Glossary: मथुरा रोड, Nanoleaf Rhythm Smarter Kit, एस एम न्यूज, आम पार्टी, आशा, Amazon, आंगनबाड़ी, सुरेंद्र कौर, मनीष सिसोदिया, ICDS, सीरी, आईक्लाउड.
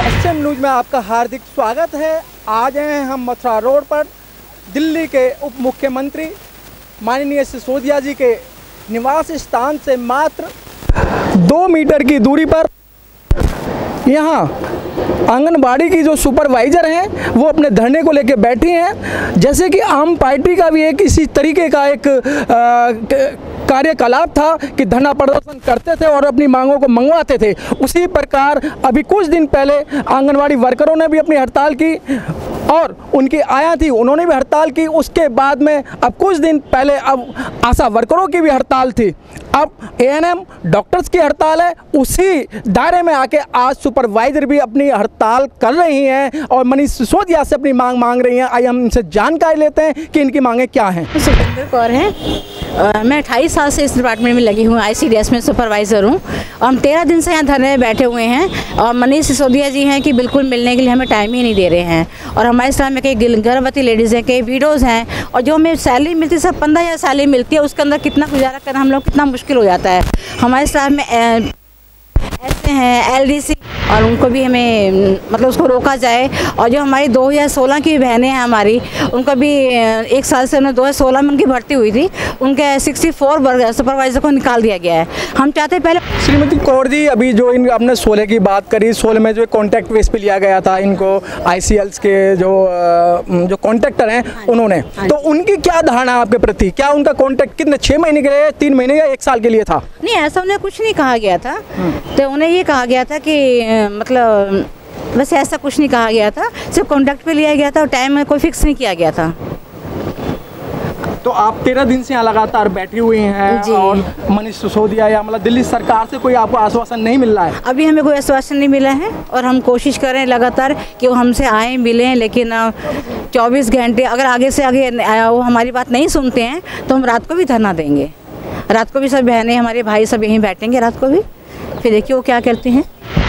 एस एम न्यूज में आपका हार्दिक स्वागत है। आज हैं हम मथुरा रोड पर दिल्ली के उप मुख्यमंत्री माननीय सिसोदिया जी के निवास स्थान से मात्र 2 मीटर की दूरी पर यहाँ आंगनबाड़ी की जो सुपरवाइज़र हैं वो अपने धरने को लेकर बैठी हैं। जैसे कि आम पार्टी का भी एक इसी तरीके का एक कार्यकलाप था कि धरना प्रदर्शन करते थे और अपनी मांगों को मंगवाते थे। उसी प्रकार अभी कुछ दिन पहले आंगनबाड़ी वर्करों ने भी अपनी हड़ताल की और उनकी आया थी, उन्होंने भी हड़ताल की। उसके बाद में अब कुछ दिन पहले अब आशा वर्करों की भी हड़ताल थी, अब A&M डॉक्टर्स की हड़ताल है। उसी दायरे में आके आज सुपरवाइज़र भी अपनी हड़ताल कर रही हैं और मनीष सिसोदिया से अपनी मांग मांग रही हैं। आइए हम इनसे जानकारी लेते हैं कि इनकी मांगें क्या हैं। सुरेंद्र कौर हैं, मैं 28 साल से इस डिपार्टमेंट में लगी हूँ, ICDS में सुपरवाइज़र हूँ और हम 13 दिन से यहाँ धरने में बैठे हुए हैं। और मनीष सिसोदिया जी हैं कि बिल्कुल मिलने के लिए हमें टाइम ही नहीं दे रहे हैं। और हमारे साथ में कई गर्भवती लेडीज़ हैं, कई विडोज़ हैं और जो हमें सैलरी मिलती है सब 15,000 सैलरी मिलती है, उसके अंदर कितना गुजारा करना हम लोग कितना मुश्किल हो जाता है। हमारे साथ में ऐसे हैं LDC और उनको भी हमें मतलब उसको रोका जाए। और जो हमारी 2016 की बहनें हैं हमारी, उनका भी एक साल से उन्हें 2016 में उनकी भर्ती हुई थी, उनके 64 सुपरवाइज़र को निकाल दिया गया है। हम चाहते हैं पहले श्रीमती कौर जी, अभी जो इन आपने 16 की बात करी, 16 में जो कॉन्ट्रैक्ट बेस पे लिया गया था इनको ICLs के जो कॉन्ट्रैक्टर हैं उन्होंने, तो उनकी क्या धारणा आपके प्रति? क्या उनका कॉन्ट्रैक्ट कितने 6 महीने के लिए, 3 महीने या 1 साल के लिए था? नहीं, ऐसा उन्हें कुछ नहीं कहा गया था। तो उन्हें ये कहा गया था कि मतलब बस ऐसा कुछ नहीं कहा गया था, सिर्फ कॉन्ट्रैक्ट पे लिया गया था और टाइम में कोई फिक्स नहीं किया गया था। तो आप 13 दिन से यहाँ लगातार बैठी हुई हैं और मनीष सिसोदिया या मतलब दिल्ली सरकार से कोई आपको आश्वासन नहीं मिल रहा है? अभी हमें कोई आश्वासन नहीं मिला है और हम कोशिश कर रहे हैं लगातार कि वो हमसे आए मिलें, लेकिन 24 घंटे अगर आगे से आगे वो हमारी बात नहीं सुनते हैं तो हम रात को भी धरना देंगे। रात को भी सब बहनें, हमारे भाई सब यहीं बैठेंगे रात को भी, फिर देखिए वो क्या करते हैं।